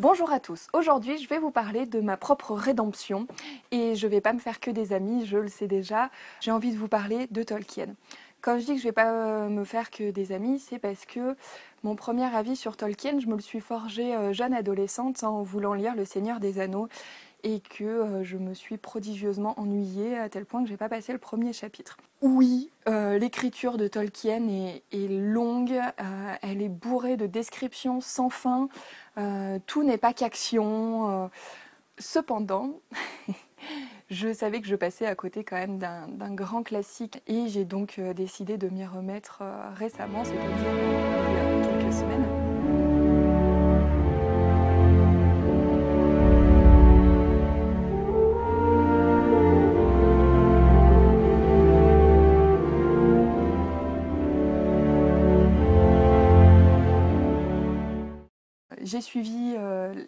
Bonjour à tous, aujourd'hui je vais vous parler de ma propre rédemption et je vais pas me faire que des amis, je le sais déjà, j'ai envie de vous parler de Tolkien. Quand je dis que je vais pas me faire que des amis, c'est parce que mon premier avis sur Tolkien, je me le suis forgé jeune adolescente en voulant lire Le Seigneur des Anneaux et que je me suis prodigieusement ennuyée à tel point que j'ai pas passé le premier chapitre. Oui, l'écriture de Tolkien est longue, elle est bourrée de descriptions sans fin, tout n'est pas qu'action. Cependant, je savais que je passais à côté quand même d'un grand classique et j'ai donc décidé de m'y remettre récemment, c'est-à-dire il y a quelques semaines. J'ai suivi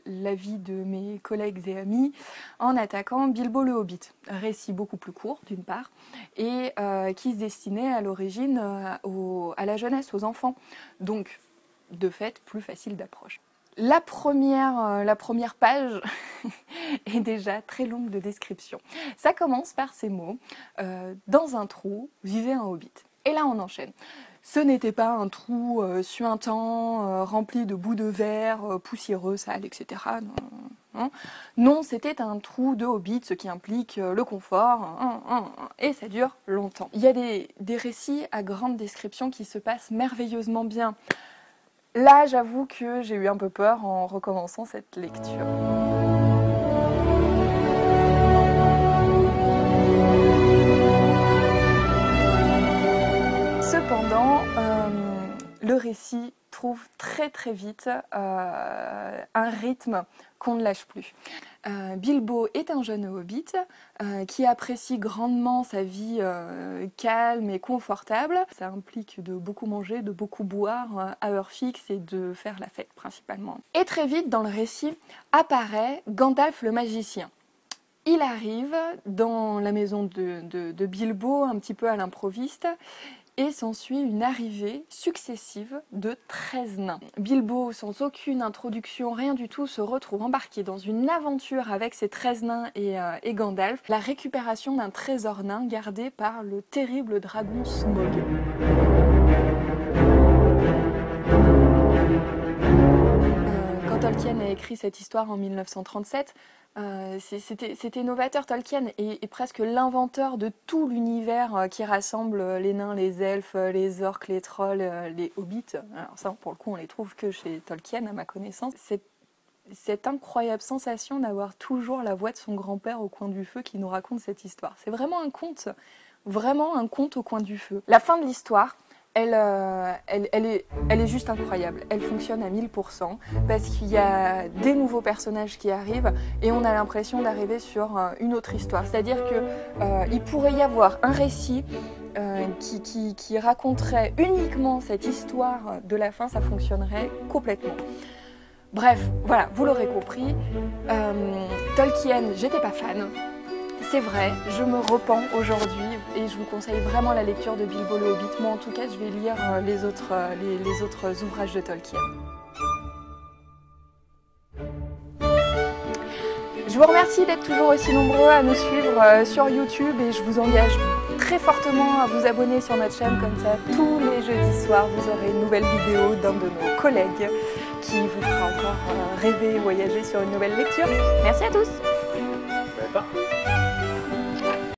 l'avis de mes collègues et amis en attaquant Bilbo le Hobbit, récit beaucoup plus court d'une part, et qui se destinait à l'origine à la jeunesse, aux enfants, donc de fait plus facile d'approche. La première page est déjà très longue de description. Ça commence par ces mots, dans un trou vivait un hobbit. Et là on enchaîne. Ce n'était pas un trou suintant, rempli de bouts de verre, poussiéreux, sale, etc. Non, c'était un trou de hobbit, ce qui implique le confort, et ça dure longtemps. Il y a des récits à grande description qui se passent merveilleusement bien. Là, j'avoue que j'ai eu un peu peur en recommençant cette lecture. Cependant, le récit trouve très vite un rythme qu'on ne lâche plus. Bilbo est un jeune hobbit qui apprécie grandement sa vie calme et confortable. Ça implique de beaucoup manger, de beaucoup boire à heure fixe et de faire la fête principalement. Et très vite dans le récit apparaît Gandalf le magicien. Il arrive dans la maison de Bilbo un petit peu à l'improviste. Et s'ensuit une arrivée successive de 13 nains. Bilbo, sans aucune introduction, rien du tout, se retrouve embarqué dans une aventure avec ces 13 nains et Gandalf, la récupération d'un trésor nain gardé par le terrible dragon Smaug. Quand Tolkien a écrit cette histoire en 1937, c'était novateur. Tolkien est presque l'inventeur de tout l'univers qui rassemble les nains, les elfes, les orques, les trolls, les hobbits. Alors ça, pour le coup, on les trouve que chez Tolkien, à ma connaissance. Cette incroyable sensation d'avoir toujours la voix de son grand-père au coin du feu qui nous raconte cette histoire. C'est vraiment un conte au coin du feu. La fin de l'histoire, elle est juste incroyable, elle fonctionne à 1000% parce qu'il y a des nouveaux personnages qui arrivent et on a l'impression d'arriver sur une autre histoire. C'est-à-dire qu'il pourrait y avoir un récit qui raconterait uniquement cette histoire de la fin, ça fonctionnerait complètement. Bref, voilà, vous l'aurez compris, Tolkien, j'étais pas fan. C'est vrai, je me repens aujourd'hui et je vous conseille vraiment la lecture de Bilbo le Hobbit. Moi, en tout cas, je vais lire les autres ouvrages de Tolkien. Je vous remercie d'être toujours aussi nombreux à nous suivre sur YouTube et je vous engage très fortement à vous abonner sur notre chaîne. Comme ça, tous les jeudis soirs, vous aurez une nouvelle vidéo d'un de nos collègues qui vous fera encore rêver et voyager sur une nouvelle lecture. Merci à tous!